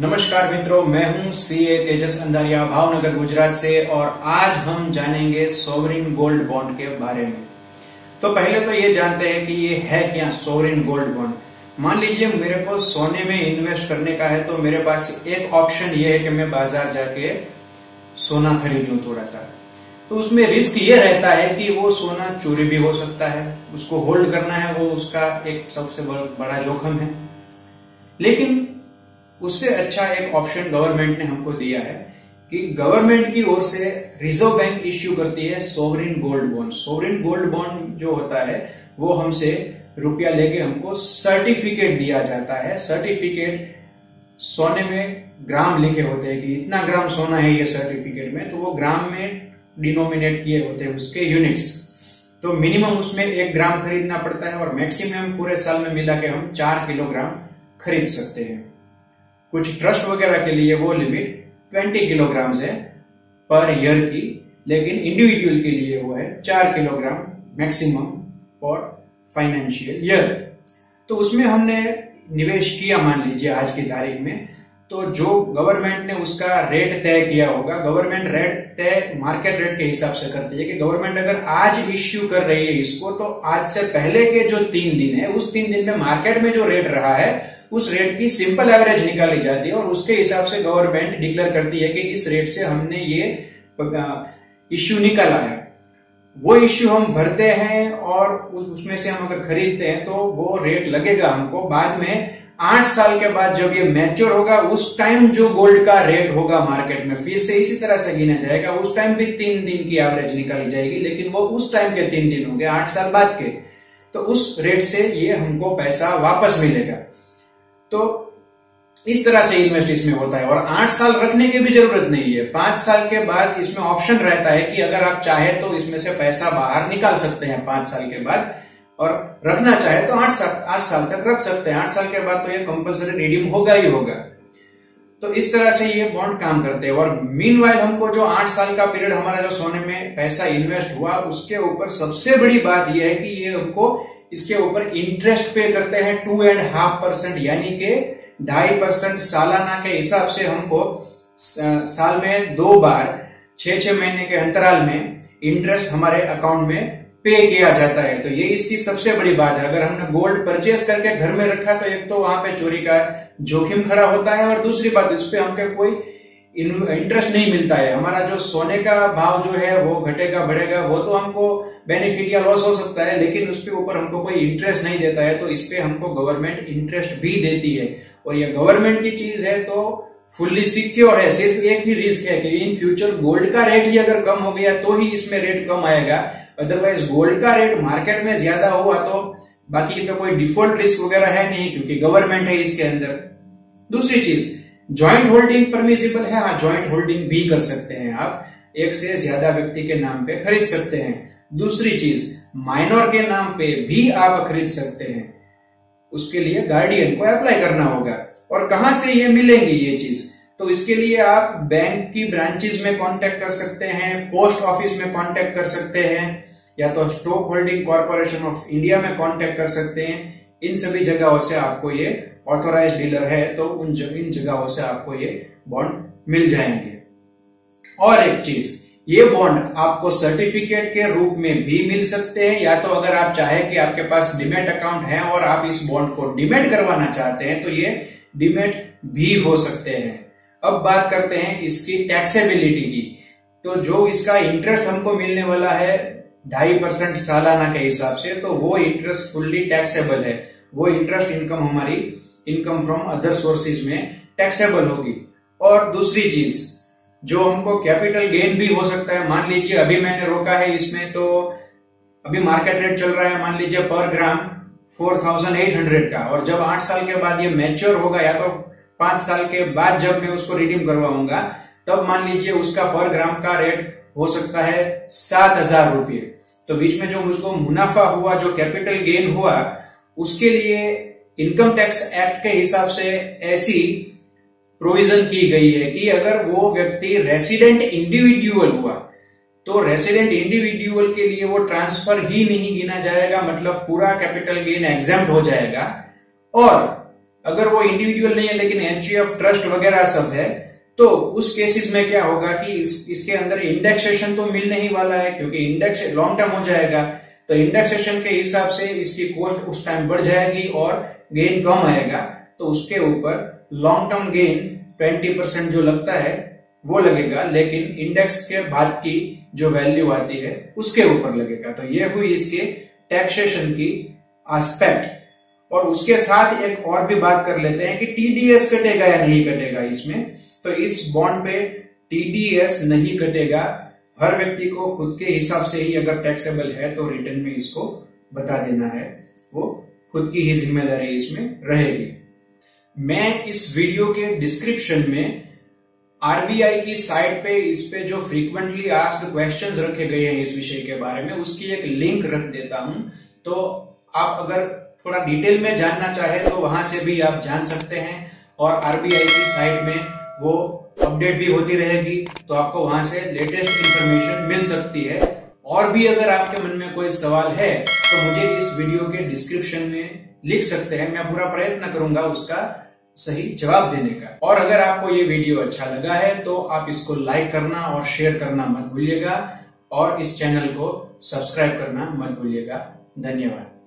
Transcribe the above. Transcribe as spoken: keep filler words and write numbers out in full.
नमस्कार मित्रों, मैं हूं सीए तेजस अंधारिया भावनगर गुजरात से और आज हम जानेंगे सॉवरेन गोल्ड बॉन्ड के बारे में। तो पहले तो ये जानते हैं कि ये है क्या सॉवरेन गोल्ड बॉन्ड। मान लीजिए मेरे को सोने में इन्वेस्ट करने का है तो मेरे पास एक ऑप्शन ये है कि मैं बाजार जाके सोना खरीद लूं थोड़ा सा। तो उसमें रिस्क ये रहता है कि वो सोना चोरी भी हो सकता है, उसको होल्ड करना है वो उसका एक सबसे बड़ा जोखिम है। लेकिन उससे अच्छा एक ऑप्शन गवर्नमेंट ने हमको दिया है कि गवर्नमेंट की ओर से रिजर्व बैंक इश्यू करती है sovereign gold bond. Sovereign gold bond जो होता है वो हमसे रुपया लेके हमको सर्टिफिकेट दिया जाता है। सर्टिफिकेट सोने में ग्राम लिखे होते हैं कि इतना ग्राम सोना है ये सर्टिफिकेट में, तो वो ग्राम में डिनोमिनेट किए होते हैं उसके यूनिट्स। तो मिनिमम उसमें एक ग्राम खरीदना पड़ता है और मैक्सिमम पूरे साल में मिला के हम चार किलोग्राम खरीद सकते हैं। कुछ ट्रस्ट वगैरह के लिए वो लिमिट बीस किलोग्राम है पर ईयर की, लेकिन इंडिविजुअल के लिए वो है चार kilogram maximum for financial year. तो उसमें हमने निवेश किया मान लीजिए आज की तारीख में, तो जो गवर्नमेंट ने उसका रेट तय किया होगा, गवर्नमेंट रेट तय मार्केट रेट के हिसाब से करती है कि गवर्नमेंट अगर आज इश्यू कर रही है इसको तो आज से पहले के जो तीन दिन है उस तीन दिन में मार्केट में जो रेट रहा है उस रेट की सिंपल एवरेज निकाली जाती है और उसके हिसाब से गवर्नमेंट डिक्लेयर करती है कि इस रेट से हमने ये इश्यू निकाला है। वो इश्यू हम भरते हैं और उसमें से हम अगर खरीदते हैं तो वो रेट लगेगा हमको। बाद में आठ साल के बाद जब ये मैच्योर होगा उस टाइम जो गोल्ड का रेट होगा मार्केट में फिर से इसी तरह से गिना जाएगा। उस टाइम भी तीन दिन की एवरेज निकाली जाएगी, लेकिन वो उस टाइम के तीन दिन होंगे आठ साल बाद के, तो उस रेट से ये हमको पैसा वापस मिलेगा। तो इस तरह से इन्वेस्ट इसमें होता है और आठ साल रखने की भी जरूरत नहीं है। पांच साल के बाद इसमें ऑप्शन रहता है कि अगर आप चाहे तो इसमें से पैसा बाहर निकाल सकते हैं पांच साल के बाद, और रखना चाहे तो आठ साल आठ साल तक रख सकते हैं। आठ साल के बाद तो ये कंपलसरी रिडीम होगा ही होगा। तो इस तरह से ये बॉन्ड काम करते हैं। और मीनवाइल हमको जो आठ साल का पीरियड हमारा जो सोने में पैसा इन्वेस्ट हुआ उसके ऊपर सबसे बड़ी बात यह है कि ये हमको इसके ऊपर इंटरेस्ट पे करते हैं टू एंड हाफ परसेंट यानी के ढाई परसेंट सालाना के हिसाब से हमको साल में दो बार छह छह महीने के अंतराल में इंटरेस्ट हमारे अकाउंट में पे किया जाता है। तो ये इसकी सबसे बड़ी बात है। अगर हमने गोल्ड परचेस करके घर में रखा तो एक तो वहां पे चोरी का जोखिम खड़ा होता है और दूसरी बात इस पे हमको कोई इंटरेस्ट नहीं मिलता है। हमारा जो सोने का भाव जो है वो घटेगा बढ़ेगा वो तो हमको बेनिफिट या लॉस हो सकता है, लेकिन उसके ऊपर हमको कोई इंटरेस्ट नहीं देता है। तो इस पे हमको गवर्नमेंट इंटरेस्ट भी देती है और ये गवर्नमेंट की चीज है तो फुल्ली सिक्योर है। सिर्फ एक ही रिस्क है कि इन फ्यूचर गोल्ड का रेट ही अगर कम हो गया तो ही इसमें रेट कम आएगा, अदरवाइज गोल्ड का रेट मार्केट में ज्यादा हुआ तो बाकी तो कोई डिफॉल्ट रिस्क वगैरह है नहीं क्योंकि गवर्नमेंट है इसके अंदर। दूसरी चीज ज्वाइंट होल्डिंग परमिसिबल है। हाँ, ज्वाइंट होल्डिंग भी कर सकते हैं आप, एक से ज्यादा व्यक्ति के नाम पे खरीद सकते हैं। दूसरी चीज माइनर के नाम पे भी आप खरीद सकते हैं, उसके लिए गार्डियन को अप्लाई करना होगा। और कहां से ये मिलेंगी ये चीज, तो इसके लिए आप बैंक की ब्रांचेस में कांटेक्ट कर सकते हैं, पोस्ट ऑफिस में कांटेक्ट कर सकते हैं, या तो stock holding corporation of India में कांटेक्ट कर सकते हैं। इन सभी जगहों से आपको ये ऑथोराइज डीलर है तो उन जग, इन जगहों से आपको ये बॉन्ड मिल जाएंगे। और एक चीज, ये बॉन्ड आपको सर्टिफिकेट के रूप में भी मिल सकते हैं, या तो अगर आप चाहे कि आपके पास डीमैट अकाउंट है और आप इस बॉन्ड को डीमैट करवाना चाहते हैं तो ये डीमैट भी हो सकते हैं। अब बात करते हैं इसकी टैक्सेबिलिटी की। तो जो इसका इंटरेस्ट हमको मिलने वाला है ढाई परसेंट सालाना के हिसाब से, तो वो इंटरेस्ट फुल्ली टैक्सेबल है। वो इंटरेस्ट इनकम हमारी इनकम फ्रॉम अदर सोर्सेज में टैक्सेबल होगी। और दूसरी चीज जो हमको कैपिटल गेन भी हो सकता है, मान लीजिए अभी मैंने रोका है इसमें तो अभी मार्केट रेट चल रहा है मान लीजिए पर gram four thousand eight hundred का, और जब आठ साल के बाद ये मैच्योर होगा या तो पांच साल के बाद जब मैं उसको रिडीम करवाऊंगा तब मान लीजिए उसका पर ग्राम का रेट हो सकता है सात हजार रुपये। तो बीच में जो उसको मुनाफा हुआ जो कैपिटल गेन हुआ उसके लिए इनकम टैक्स एक्ट के हिसाब से ऐसी प्रोविजन की गई है कि अगर वो व्यक्ति रेसिडेंट इंडिविजुअल हुआ तो रेसिडेंट इंडिविजुअल के लिए वो ट्रांसफर ही नहीं गिना जाएगा, मतलब पूरा कैपिटल गेन एग्जेम्प्ट हो जाएगा। और अगर वो इंडिविजुअल नहीं है लेकिन एनजीओ ट्रस्ट वगैरह सब है, तो उस केसेस में क्या होगा कि इस, इसके अंदर इंडेक्सेशन तो मिलने ही वाला है, क्योंकि इंडेक्स लॉन्ग टर्म हो जाएगा, तो इंडेक्सेशन के हिसाब से इसकी कॉस्ट उस टाइम बढ़ जाएगी और गेन कम आएगा, तो उसके ऊपर लॉन्ग टर्म गेन बीस परसेंट जो लगता है वो लगेगा, लेकिन इंडेक्स के बाद की जो वैल्यू आती है उसके ऊपर लगेगा। तो ये हुई इसके टैक्सेशन की एस्पेक्ट। और उसके साथ एक और भी बात कर लेते हैं कि टीडीएस कटेगा या नहीं कटेगा इसमें। तो इस बॉन्ड पे टीडीएस नहीं कटेगा, हर व्यक्ति को खुद के हिसाब से ही अगर टैक्सेबल है तो रिटर्न में इसको बता देना है, वो खुद की ही जिम्मेदारी इसमें रहेगी। मैं इस वीडियो के डिस्क्रिप्शन में आरबीआई की साइट पे इस पे जो फ्रीक्वेंटली आस्क्ड क्वेश्चंस रखे गए हैं इस विषय के बारे में, उसकी एक लिंक रख देता हूं, तो आप अगर थोड़ा डिटेल में जानना चाहे तो वहां से भी आप जान सकते हैं। और आरबीआई की साइट में वो अपडेट भी होती रहेगी, तो आपको वहां से लेटेस्ट इंफॉर्मेशन मिल सकती है। और भी अगर आपके मन में कोई सवाल है तो मुझे इस वीडियो के डिस्क्रिप्शन में लिख सकते हैं, मैं पूरा प्रयत्न करूंगा उसका सही जवाब देने का। और अगर आपको ये वीडियो अच्छा लगा है तो आप इसको लाइक करना और शेयर करना मत भूलिएगा, और इस चैनल को सब्सक्राइब करना मत भूलिएगा। धन्यवाद।